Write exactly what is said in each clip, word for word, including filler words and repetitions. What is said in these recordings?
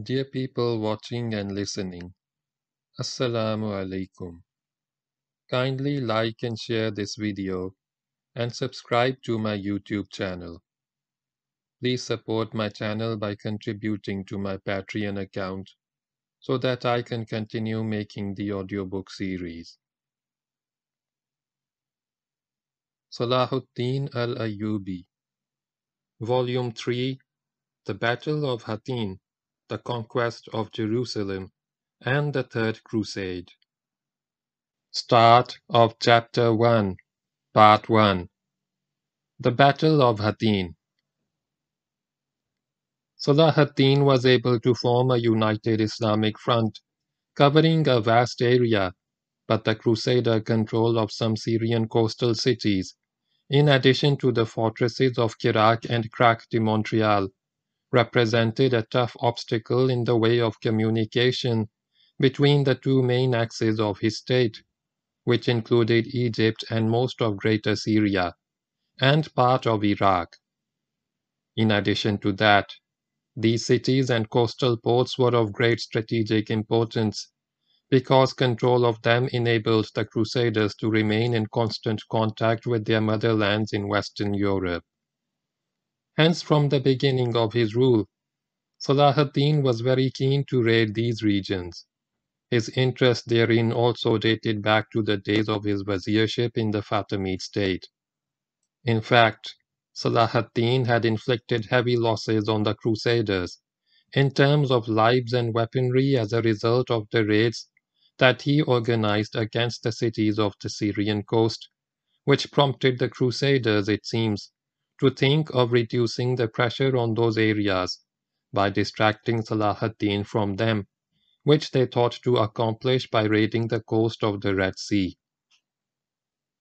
Dear people watching and listening, Assalamu alaikum. Kindly like and share this video and subscribe to my YouTube channel. Please support my channel by contributing to my Patreon account so that I can continue making the audiobook series. Salah ad-Deen Al-Ayyubi, Volume three, The Battle of Hattin, The Conquest of Jerusalem, and the Third Crusade. Start of Chapter one, Part one. The Battle of Hattin. Salah ad-Din was able to form a united Islamic front, covering a vast area, but the Crusader control of some Syrian coastal cities, in addition to the fortresses of Kerak and Kerak de Montreal, represented a tough obstacle in the way of communication between the two main axes of his state, which included Egypt and most of Greater Syria, and part of Iraq. In addition to that, these cities and coastal ports were of great strategic importance, because control of them enabled the Crusaders to remain in constant contact with their motherlands in Western Europe. Hence, from the beginning of his rule, Salah ad-Din was very keen to raid these regions. His interest therein also dated back to the days of his wazirship in the Fatimid state. In fact, Salah ad-Din had inflicted heavy losses on the Crusaders, in terms of lives and weaponry, as a result of the raids that he organized against the cities of the Syrian coast, which prompted the Crusaders, it seems, to think of reducing the pressure on those areas by distracting Salah ad-Din from them, which they thought to accomplish by raiding the coast of the Red Sea.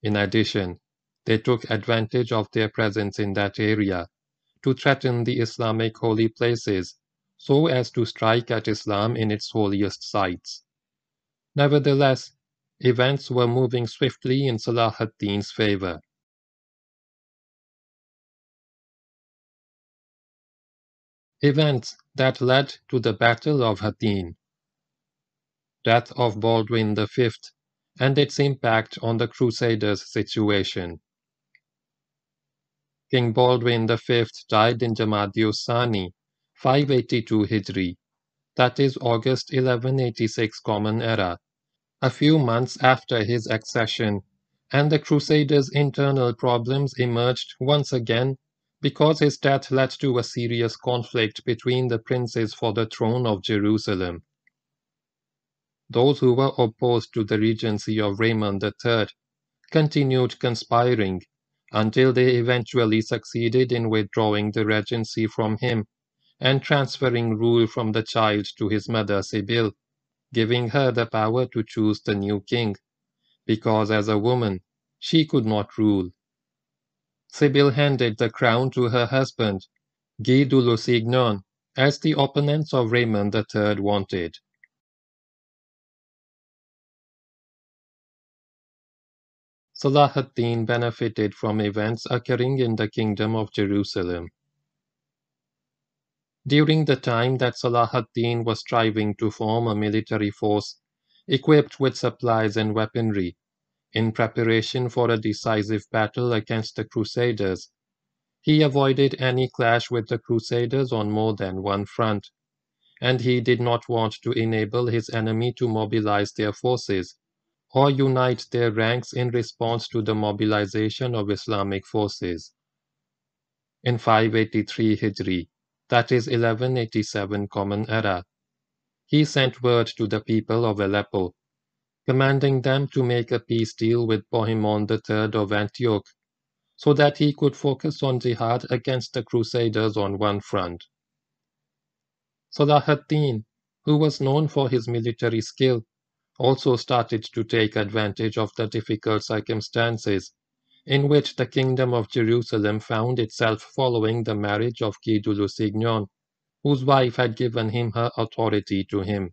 In addition, they took advantage of their presence in that area to threaten the Islamic holy places so as to strike at Islam in its holiest sites. Nevertheless, events were moving swiftly in Salah ad-Din's favor. Events that led to the Battle of Hattin. Death of Baldwin the fifth and its impact on the Crusaders' situation. King Baldwin the fifth died in Jamadi-us-Sani, five eighty-two Hijri, that is August eleven eighty-six Common Era, a few months after his accession, and the Crusaders' internal problems emerged once again because his death led to a serious conflict between the princes for the throne of Jerusalem. Those who were opposed to the regency of Raymond the third continued conspiring, until they eventually succeeded in withdrawing the regency from him and transferring rule from the child to his mother Sibyl, giving her the power to choose the new king, because as a woman she could not rule. Sibyl handed the crown to her husband, Guy de Lusignan, as the opponents of Raymond the third wanted. Salah ad-Din benefited from events occurring in the Kingdom of Jerusalem. During the time that Salah ad-Din was striving to form a military force equipped with supplies and weaponry, in preparation for a decisive battle against the Crusaders, he avoided any clash with the Crusaders on more than one front, and he did not want to enable his enemy to mobilize their forces or unite their ranks in response to the mobilization of Islamic forces. In five eighty-three Hijri, that is eleven eighty-seven Common Era, he sent word to the people of Aleppo, commanding them to make a peace deal with Bohemond the third of Antioch, so that he could focus on jihad against the Crusaders on one front. Salah ad-Din, who was known for his military skill, also started to take advantage of the difficult circumstances in which the Kingdom of Jerusalem found itself following the marriage of Guy de Lusignan, whose wife had given him her authority to him.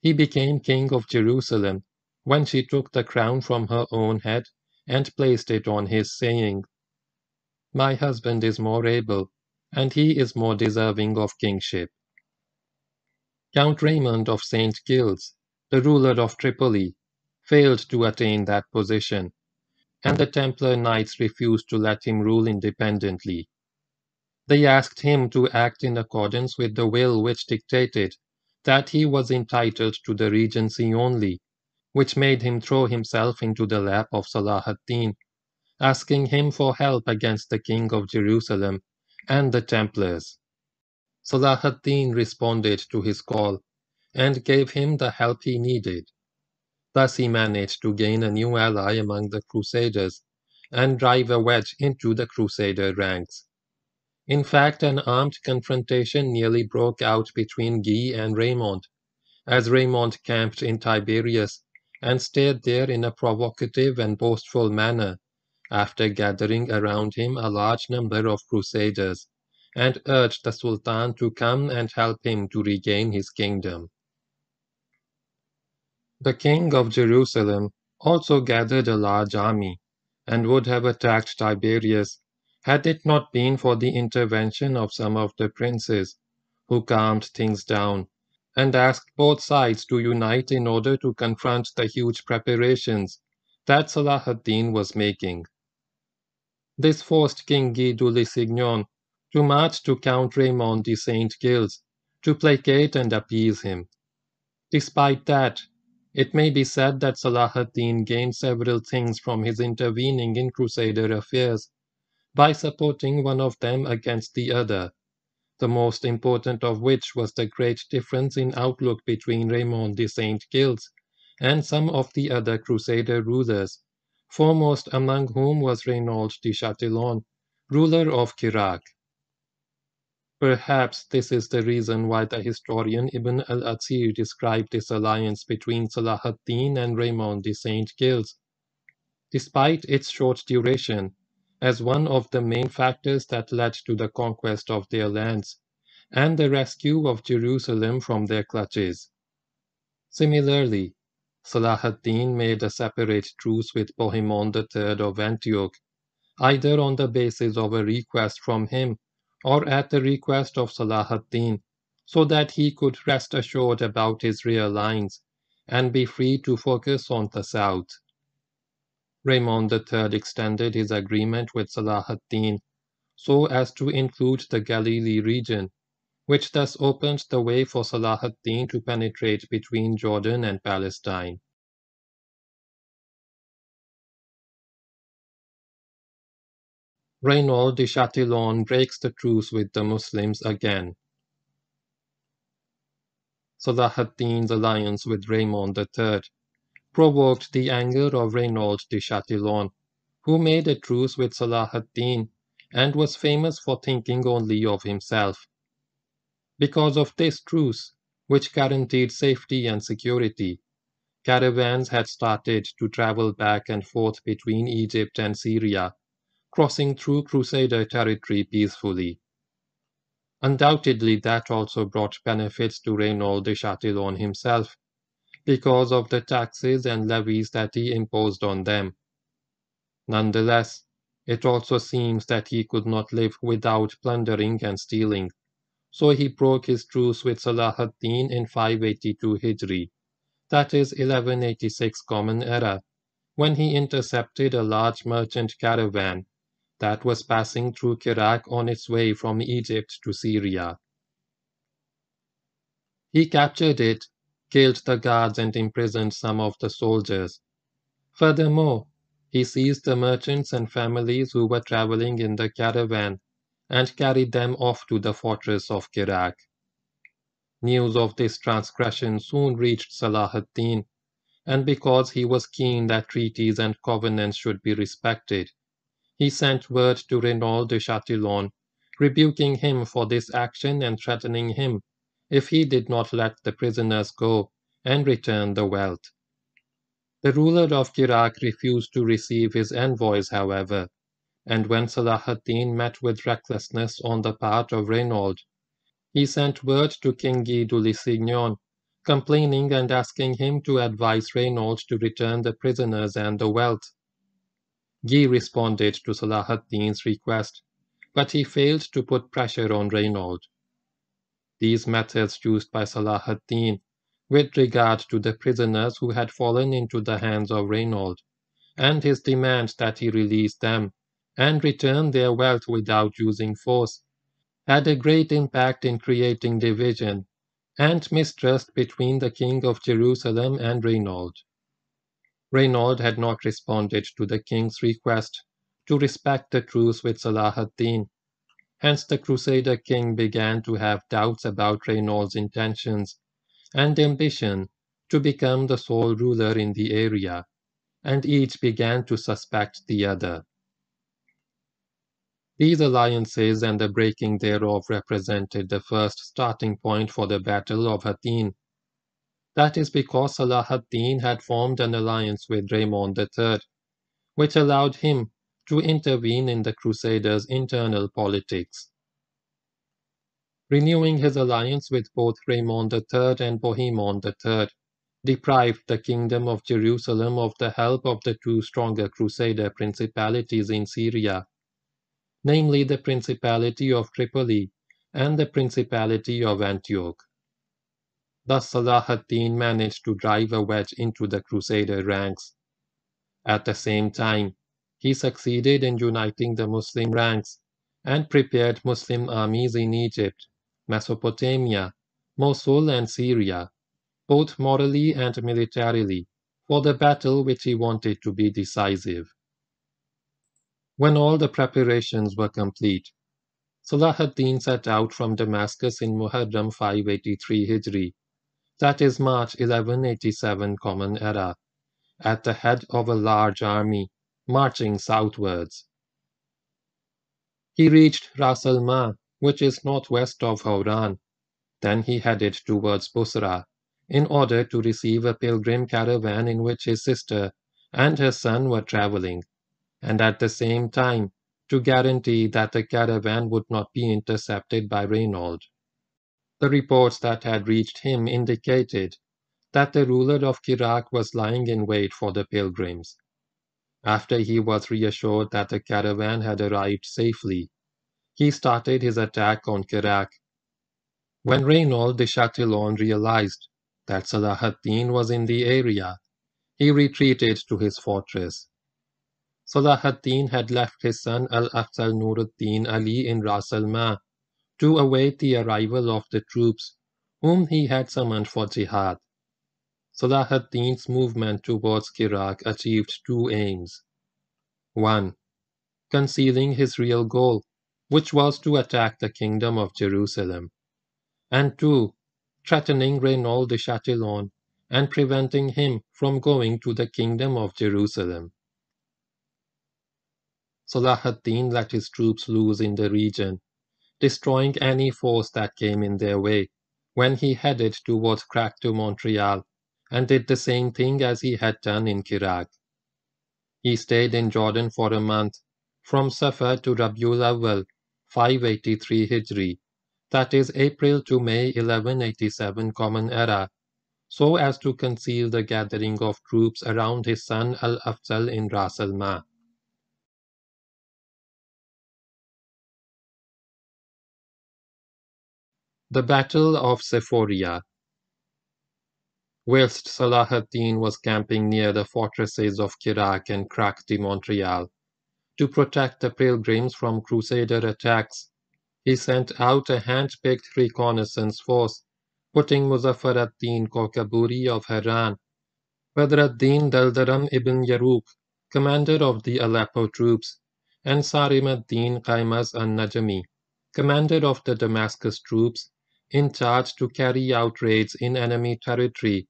He became king of Jerusalem when she took the crown from her own head and placed it on his, saying, "My husband is more able, and he is more deserving of kingship." Count Raymond of Saint-Gilles, the ruler of Tripoli, failed to attain that position, and the Templar Knights refused to let him rule independently. They asked him to act in accordance with the will which dictated that he was entitled to the regency only, which made him throw himself into the lap of Salah ad-Din, asking him for help against the king of Jerusalem and the Templars. Salah ad-Din responded to his call and gave him the help he needed. Thus he managed to gain a new ally among the Crusaders and drive a wedge into the Crusader ranks. In fact, an armed confrontation nearly broke out between Guy and Raymond, as Raymond camped in Tiberias and stayed there in a provocative and boastful manner, after gathering around him a large number of Crusaders, and urged the Sultan to come and help him to regain his kingdom. The king of Jerusalem also gathered a large army, and would have attacked Tiberias had it not been for the intervention of some of the princes, who calmed things down, and asked both sides to unite in order to confront the huge preparations that Salah ad-Din was making. This forced King Guy de Lusignan to march to Count Raymond de Saint-Gilles to placate and appease him. Despite that, it may be said that Salah ad-Din gained several things from his intervening in Crusader affairs by supporting one of them against the other, the most important of which was the great difference in outlook between Raymond de Saint-Gilles and some of the other Crusader rulers, foremost among whom was Reynald de Châtillon, ruler of Kerak. Perhaps this is the reason why the historian Ibn al-Athir described this alliance between Salah ad-Din and Raymond de Saint-Gilles, despite its short duration, as one of the main factors that led to the conquest of their lands and the rescue of Jerusalem from their clutches. Similarly, Salah ad-Din made a separate truce with Bohemond the third of Antioch, either on the basis of a request from him or at the request of Salah ad-Din, so that he could rest assured about his rear lines and be free to focus on the south. Raymond the third extended his agreement with Salah ad-Din so as to include the Galilee region, which thus opened the way for Salah ad-Din to penetrate between Jordan and Palestine. Reynald de Châtillon breaks the truce with the Muslims again. Salah ad-Din's alliance with Raymond the third provoked the anger of Reynald de Châtillon, who made a truce with Salah ad-Din and was famous for thinking only of himself. Because of this truce, which guaranteed safety and security, caravans had started to travel back and forth between Egypt and Syria, crossing through Crusader territory peacefully. Undoubtedly, that also brought benefits to Reynald de Châtillon himself, because of the taxes and levies that he imposed on them. Nonetheless, it also seems that he could not live without plundering and stealing, so he broke his truce with Salah ad-Din in five eighty-two Hijri, that is eleven eighty-six Common Era, when he intercepted a large merchant caravan that was passing through Kerak on its way from Egypt to Syria. He captured it, killed the guards, and imprisoned some of the soldiers. Furthermore, he seized the merchants and families who were traveling in the caravan and carried them off to the fortress of Kerak. News of this transgression soon reached Salah ad-Din, and because he was keen that treaties and covenants should be respected, he sent word to Reynald de Châtillon, rebuking him for this action and threatening him if he did not let the prisoners go and return the wealth. The ruler of Kerak refused to receive his envoys, however, and when Salah ad-Din met with recklessness on the part of Reynald, he sent word to King Guy de Lusignan, complaining and asking him to advise Reynald to return the prisoners and the wealth. Guy responded to Salah ad-Din's request, but he failed to put pressure on Reynald. these methods used by Salah ad-Din with regard to the prisoners who had fallen into the hands of Reynald, and his demand that he release them and return their wealth without using force, had a great impact in creating division and mistrust between the king of Jerusalem and Reynald. Reynald had not responded to the king's request to respect the truce with Salah ad-Din. Hence the Crusader king began to have doubts about Reynald's intentions and ambition to become the sole ruler in the area, and each began to suspect the other. These alliances and the breaking thereof represented the first starting point for the Battle of Hattin. That is because Salah ad-Din had formed an alliance with Raymond the third, which allowed him to intervene in the Crusaders' internal politics. Renewing his alliance with both Raymond the third and Bohemond the third deprived the Kingdom of Jerusalem of the help of the two stronger Crusader principalities in Syria, namely the Principality of Tripoli and the Principality of Antioch. Thus Salah ad-Din managed to drive a wedge into the Crusader ranks. At the same time, he succeeded in uniting the Muslim ranks and prepared Muslim armies in Egypt, Mesopotamia, Mosul and Syria, both morally and militarily, for the battle which he wanted to be decisive. When all the preparations were complete, Salah ad-Din set out from Damascus in Muharram five eighty-three Hijri, that is March eleven eighty-seven Common Era, at the head of a large army, marching southwards. He reached Ras al-Ma, which is northwest of Hauran. Then he headed towards Busra, in order to receive a pilgrim caravan in which his sister and her son were travelling, and at the same time to guarantee that the caravan would not be intercepted by Reynald. The reports that had reached him indicated that the ruler of Kerak was lying in wait for the pilgrims. After he was reassured that the caravan had arrived safely, he started his attack on Kerak. When Reynald de Châtillon realized that Salah ad-Din was in the area, he retreated to his fortress. Salah ad-Din had left his son Al-Afzal Nuruddin Ali in Ras al-Ma to await the arrival of the troops whom he had summoned for jihad. Salah ad-Din's movement towards Kerak achieved two aims. one. Concealing his real goal, which was to attack the Kingdom of Jerusalem, and two. Threatening Reynald de Châtillon and preventing him from going to the Kingdom of Jerusalem. Salah ad-Din let his troops loose in the region, destroying any force that came in their way, when he headed towards Kerak de Montreal, and did the same thing as he had done in Kerak. He stayed in Jordan for a month, from Safar to Rabiul Awwal, five eighty-three Hijri, that is April to May eleven eighty-seven Common Era, so as to conceal the gathering of troops around his son Al-Afzal in Ras al-Ma. The Battle of Sephoria. Whilst Salah ad-Din was camping near the fortresses of Kerak and Kerak de Montreal to protect the pilgrims from Crusader attacks, he sent out a hand-picked reconnaissance force, putting Muzaffar ad-Din Korkaburi of Haran, Badr ad-Din Daldaram ibn Yaruk, commander of the Aleppo troops, and Sarim ad-Din Qaimaz al-Najami, commander of the Damascus troops, in charge to carry out raids in enemy territory,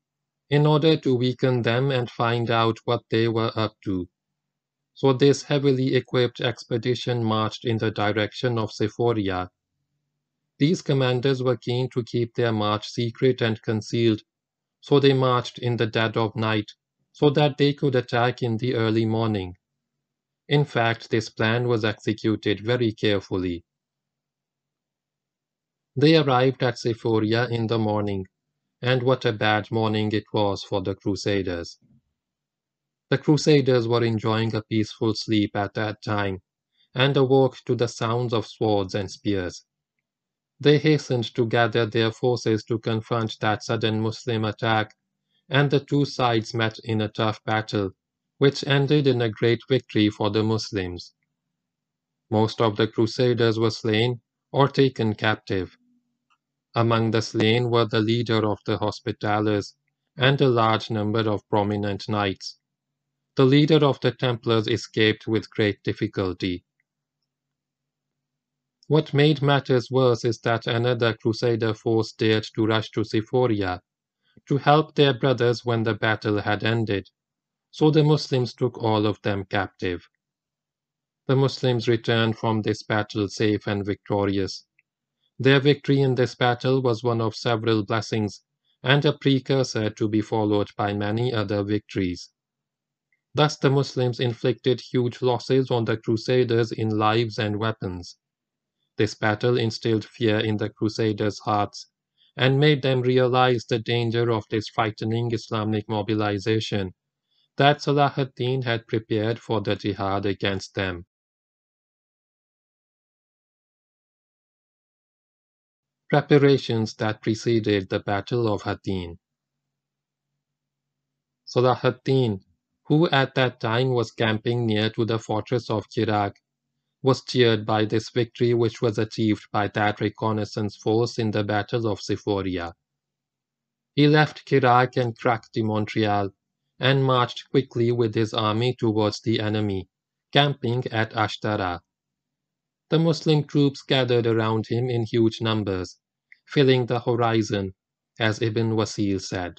in order to weaken them and find out what they were up to. So this heavily equipped expedition marched in the direction of Sephoria. These commanders were keen to keep their march secret and concealed, so they marched in the dead of night, so that they could attack in the early morning. In fact, this plan was executed very carefully. They arrived at Sephoria in the morning, and what a bad morning it was for the Crusaders. The Crusaders were enjoying a peaceful sleep at that time, and awoke to the sounds of swords and spears. They hastened to gather their forces to confront that sudden Muslim attack, and the two sides met in a tough battle, which ended in a great victory for the Muslims. Most of the Crusaders were slain or taken captive. Among the slain were the leader of the Hospitallers and a large number of prominent knights. The leader of the Templars escaped with great difficulty. What made matters worse is that another Crusader force dared to rush to Sephoria to help their brothers when the battle had ended, so the Muslims took all of them captive. The Muslims returned from this battle safe and victorious. Their victory in this battle was one of several blessings and a precursor to be followed by many other victories. Thus the Muslims inflicted huge losses on the Crusaders in lives and weapons. This battle instilled fear in the Crusaders' hearts and made them realize the danger of this frightening Islamic mobilization that Salah ad-Din had prepared for the jihad against them. Preparations that preceded the Battle of Hattin. Salah ad-Din, who at that time was camping near to the fortress of Kerak, was cheered by this victory which was achieved by that reconnaissance force in the Battle of Sephoria. He left Kerak and Kerak de Montreal and marched quickly with his army towards the enemy, camping at Ashtara. The Muslim troops gathered around him in huge numbers, filling the horizon, as Ibn Wasil said.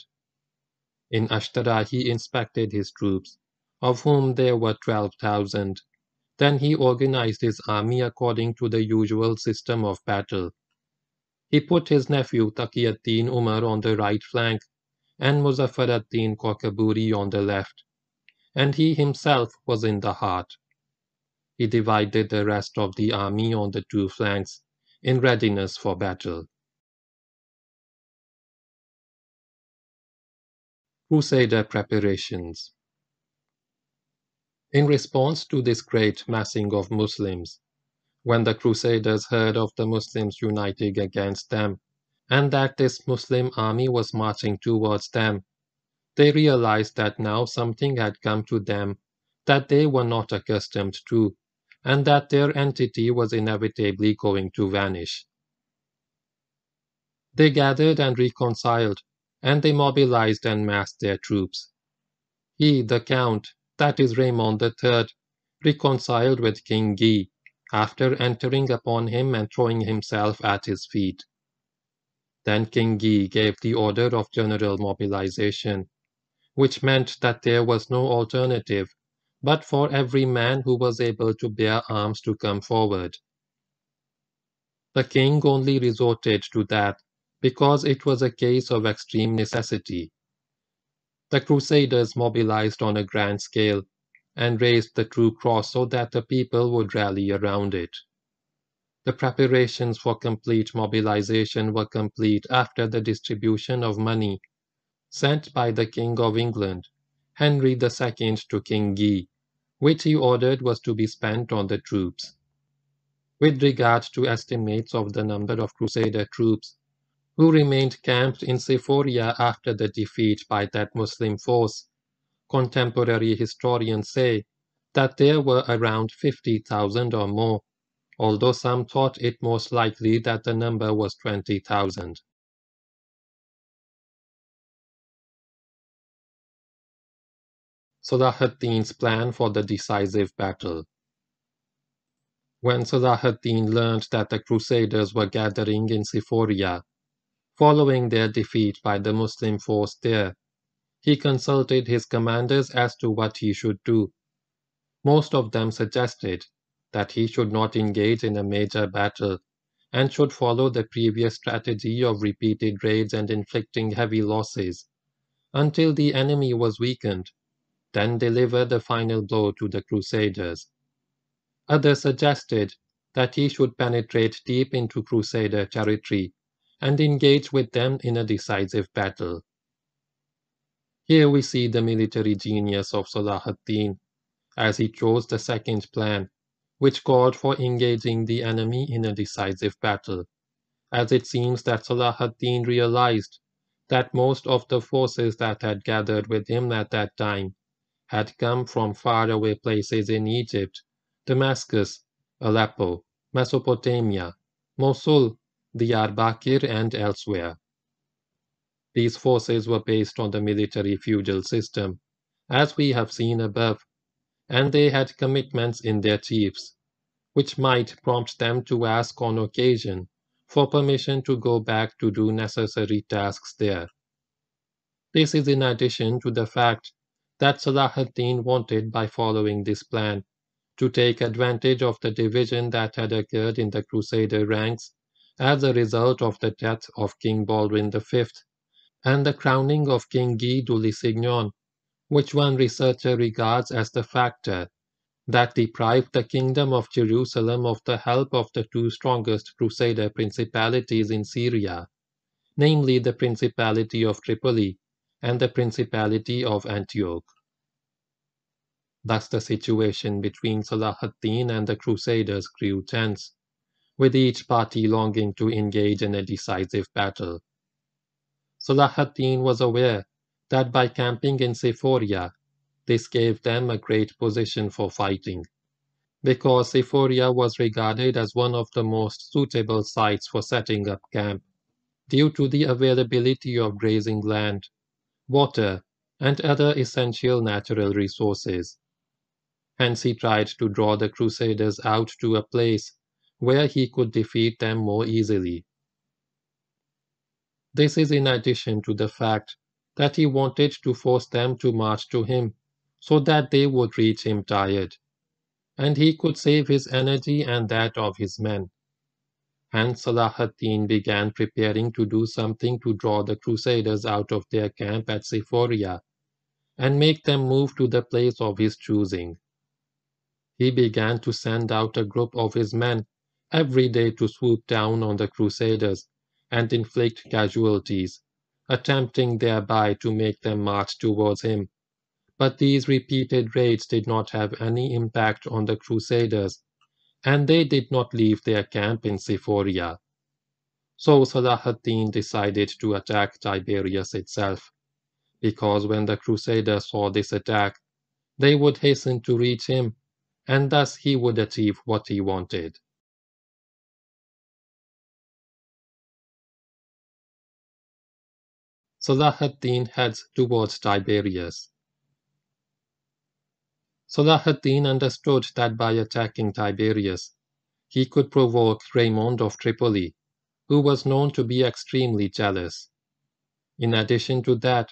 In Ashtara he inspected his troops, of whom there were twelve thousand. Then he organized his army according to the usual system of battle. He put his nephew Taqiyat-Din Umar on the right flank and Muzaffar ad-Din Korkaburi on the left, and he himself was in the heart. He divided the rest of the army on the two flanks in readiness for battle. Crusader preparations. In response to this great massing of Muslims, when the Crusaders heard of the Muslims uniting against them and that this Muslim army was marching towards them, they realized that now something had come to them that they were not accustomed to, and that their entity was inevitably going to vanish. They gathered and reconciled, and they mobilized and massed their troops. He, the Count, that is Raymond the Third, reconciled with King Guy, after entering upon him and throwing himself at his feet. Then King Guy gave the order of general mobilization, which meant that there was no alternative but for every man who was able to bear arms to come forward. The king only resorted to that because it was a case of extreme necessity. The Crusaders mobilized on a grand scale and raised the True Cross so that the people would rally around it. The preparations for complete mobilization were complete after the distribution of money sent by the King of England, Henry the Second, to King Guy, which he ordered was to be spent on the troops. With regard to estimates of the number of Crusader troops who remained camped in Sephoria after the defeat by that Muslim force, contemporary historians say that there were around fifty thousand or more, although some thought it most likely that the number was twenty thousand. Salah ad-Din's plan for the decisive battle. When Salah ad-Din learned that the Crusaders were gathering in Sephoria, following their defeat by the Muslim force there, he consulted his commanders as to what he should do. Most of them suggested that he should not engage in a major battle and should follow the previous strategy of repeated raids and inflicting heavy losses until the enemy was weakened, then deliver the final blow to the Crusaders. Others suggested that he should penetrate deep into Crusader territory and engage with them in a decisive battle. Here we see the military genius of Salah ad-Din, as he chose the second plan, which called for engaging the enemy in a decisive battle, as it seems that Salah ad-Din realized that most of the forces that had gathered with him at that time had come from faraway places in Egypt, Damascus, Aleppo, Mesopotamia, Mosul, Diyarbakir, and elsewhere. These forces were based on the military feudal system, as we have seen above, and they had commitments in their chiefs, which might prompt them to ask on occasion for permission to go back to do necessary tasks there. This is in addition to the fact that Salah ad-Din wanted, by following this plan, to take advantage of the division that had occurred in the Crusader ranks as a result of the death of King Baldwin the Fifth and the crowning of King Guy de Lusignan, which one researcher regards as the factor that deprived the Kingdom of Jerusalem of the help of the two strongest Crusader principalities in Syria, namely the Principality of Tripoli and the Principality of Antioch. Thus the situation between Salah ad-Din and the Crusaders grew tense, with each party longing to engage in a decisive battle. Salah ad-Din was aware that by camping in Sephoria, this gave them a great position for fighting, because Sephoria was regarded as one of the most suitable sites for setting up camp, due to the availability of grazing land, water, and other essential natural resources. Hence he tried to draw the Crusaders out to a place where he could defeat them more easily. This is in addition to the fact that he wanted to force them to march to him, so that they would reach him tired, and he could save his energy and that of his men. Hence Salah ad-Din began preparing to do something to draw the Crusaders out of their camp at Sephoria, and make them move to the place of his choosing. He began to send out a group of his men every day to swoop down on the Crusaders and inflict casualties, attempting thereby to make them march towards him. But these repeated raids did not have any impact on the Crusaders, and they did not leave their camp in Sephoria. So Salah ad-Din decided to attack Tiberias itself, because when the Crusaders saw this attack, they would hasten to reach him, and thus he would achieve what he wanted. Salah ad-Din heads towards Tiberias. Salah ad-Din understood that by attacking Tiberias, he could provoke Raymond of Tripoli, who was known to be extremely jealous. In addition to that,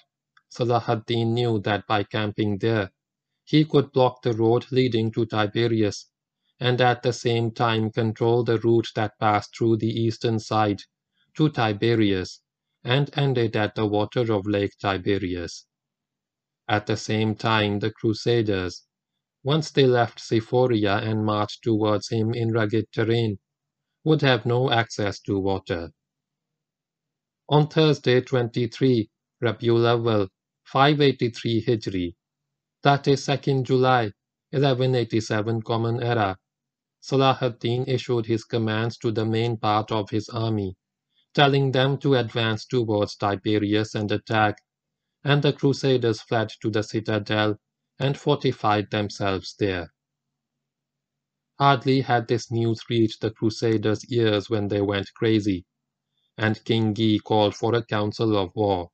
Salah ad-Din knew that by camping there, he could block the road leading to Tiberias, and at the same time control the route that passed through the eastern side to Tiberias and ended at the water of Lake Tiberias. At the same time, the Crusaders, once they left Sephoria and marched towards him in rugged terrain, would have no access to water. On Thursday, twenty-third Rabiul Awwal, five eighty-three Hijri, that is second July, eleven eighty-seven Common Era, Salah ad-Din issued his commands to the main part of his army, telling them to advance towards Tiberias and attack, and the Crusaders fled to the citadel and fortified themselves there. Hardly had this news reached the Crusaders' ears when they went crazy, and King Guy called for a council of war.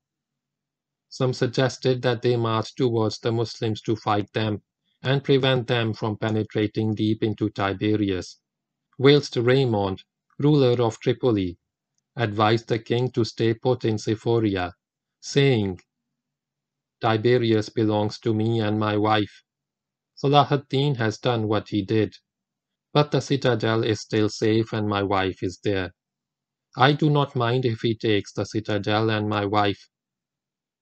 Some suggested that they march towards the Muslims to fight them and prevent them from penetrating deep into Tiberias, whilst Raymond, ruler of Tripoli, advised the king to stay put in Sephoria, saying, "Tiberias belongs to me and my wife. Salah ad-Din has done what he did, but the citadel is still safe and my wife is there. I do not mind if he takes the citadel and my wife.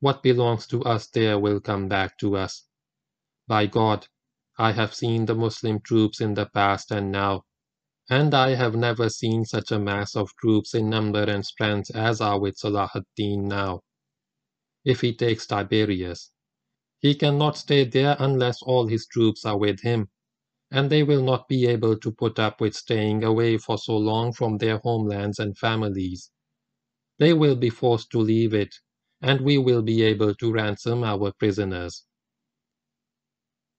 What belongs to us there will come back to us. By God, I have seen the Muslim troops in the past and now, and I have never seen such a mass of troops in number and strength as are with Salah ad-Din now. If he takes Tiberias, he cannot stay there unless all his troops are with him, and they will not be able to put up with staying away for so long from their homelands and families. They will be forced to leave it, and we will be able to ransom our prisoners.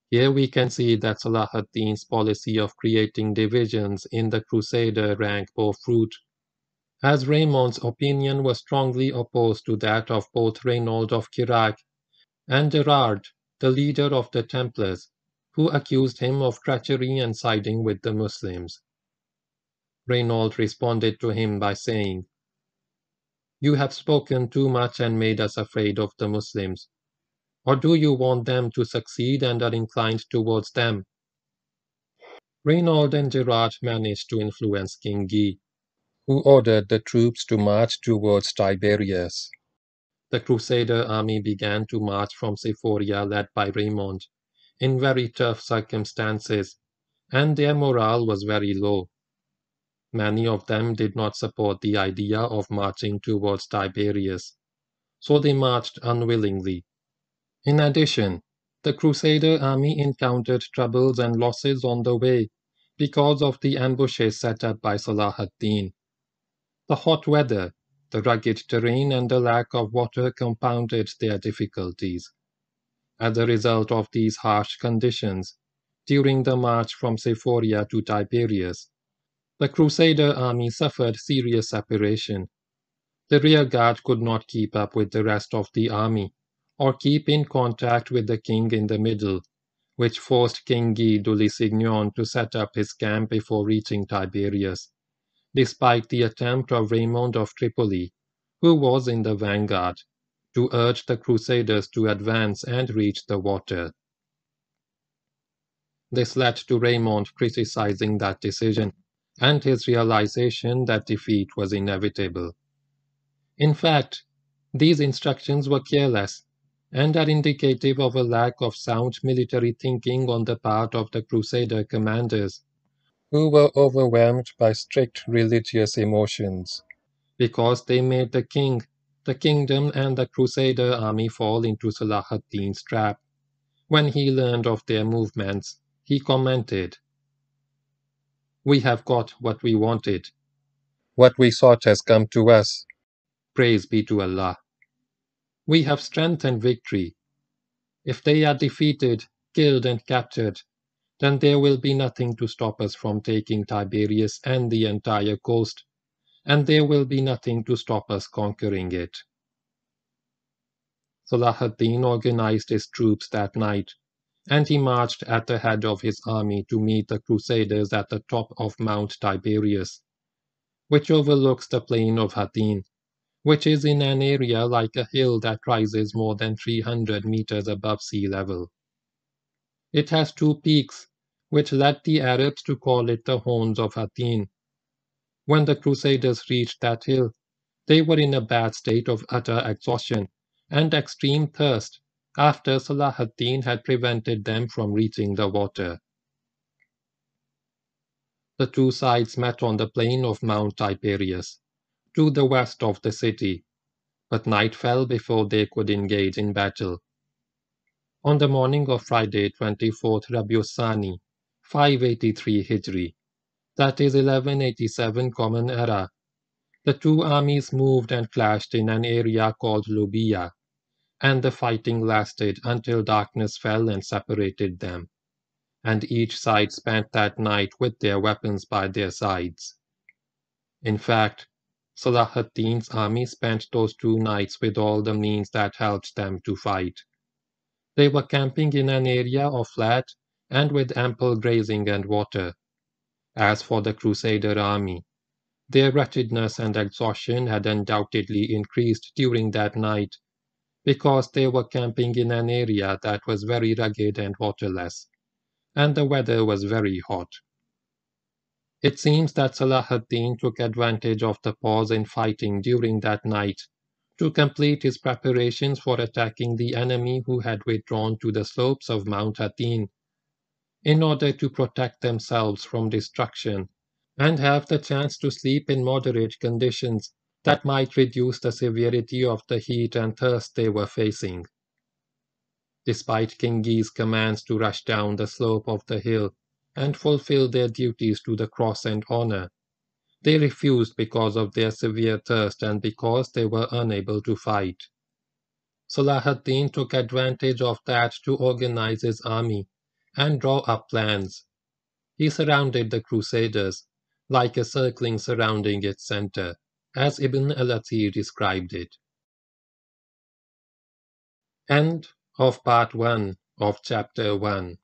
Here we can see that Salah ad-Din's policy of creating divisions in the crusader rank bore fruit, as Raymond's opinion was strongly opposed to that of both Reynald of Kerak and Gerard, the leader of the Templars, who accused him of treachery and siding with the Muslims. Reynald responded to him by saying, "You have spoken too much and made us afraid of the Muslims. Or do you want them to succeed and are inclined towards them?" Reynald and Gerard managed to influence King Guy, who ordered the troops to march towards Tiberias. The Crusader army began to march from Sephoria, led by Raymond, in very tough circumstances, and their morale was very low. Many of them did not support the idea of marching towards Tiberias, so they marched unwillingly. In addition, the Crusader army encountered troubles and losses on the way because of the ambushes set up by Salah ad-Din. The hot weather, the rugged terrain, and the lack of water compounded their difficulties. As a result of these harsh conditions, during the march from Sephoria to Tiberias, the Crusader army suffered serious separation. The rearguard could not keep up with the rest of the army, or keep in contact with the king in the middle, which forced King Guy de Lusignan to set up his camp before reaching Tiberias, despite the attempt of Raymond of Tripoli, who was in the vanguard, to urge the Crusaders to advance and reach the water. This led to Raymond criticizing that decision, and his realization that defeat was inevitable. In fact, these instructions were careless, and are indicative of a lack of sound military thinking on the part of the Crusader commanders, who were overwhelmed by strict religious emotions, because they made the king, the kingdom, and the Crusader army fall into Salah ad-Din's trap. When he learned of their movements, he commented, "We have got what we wanted. What we sought has come to us. Praise be to Allah. We have strength and victory. If they are defeated, killed and captured, then there will be nothing to stop us from taking Tiberias and the entire coast, and there will be nothing to stop us conquering it." Salah ad-Din organized his troops that night, and he marched at the head of his army to meet the Crusaders at the top of Mount Tiberias, which overlooks the plain of Hattin, which is in an area like a hill that rises more than three hundred meters above sea level. It has two peaks, which led the Arabs to call it the Horns of Hattin. When the Crusaders reached that hill, they were in a bad state of utter exhaustion and extreme thirst after Salah ad-Din had prevented them from reaching the water. The two sides met on the plain of Mount Tiberias, to the west of the city, but night fell before they could engage in battle. On the morning of Friday, twenty-fourth Rabiul Thani, five eighty-three Hijri, that is eleven eighty-seven Common Era, the two armies moved and clashed in an area called Lubiya, and the fighting lasted until darkness fell and separated them, and each side spent that night with their weapons by their sides. In fact, Salah ad-Din's army spent those two nights with all the means that helped them to fight. They were camping in an area of flat and with ample grazing and water. As for the Crusader army, their wretchedness and exhaustion had undoubtedly increased during that night, because they were camping in an area that was very rugged and waterless, and the weather was very hot. It seems that Salah ad-Din took advantage of the pause in fighting during that night to complete his preparations for attacking the enemy who had withdrawn to the slopes of Mount Hattin, in order to protect themselves from destruction and have the chance to sleep in moderate conditions that might reduce the severity of the heat and thirst they were facing. Despite King Guy's commands to rush down the slope of the hill and fulfilled their duties to the cross and honor. They refused because of their severe thirst and because they were unable to fight. Salah ad-Din took advantage of that to organize his army and draw up plans. He surrounded the Crusaders, like a circling surrounding its center, as Ibn al-Athir described it. End of Part one of Chapter one.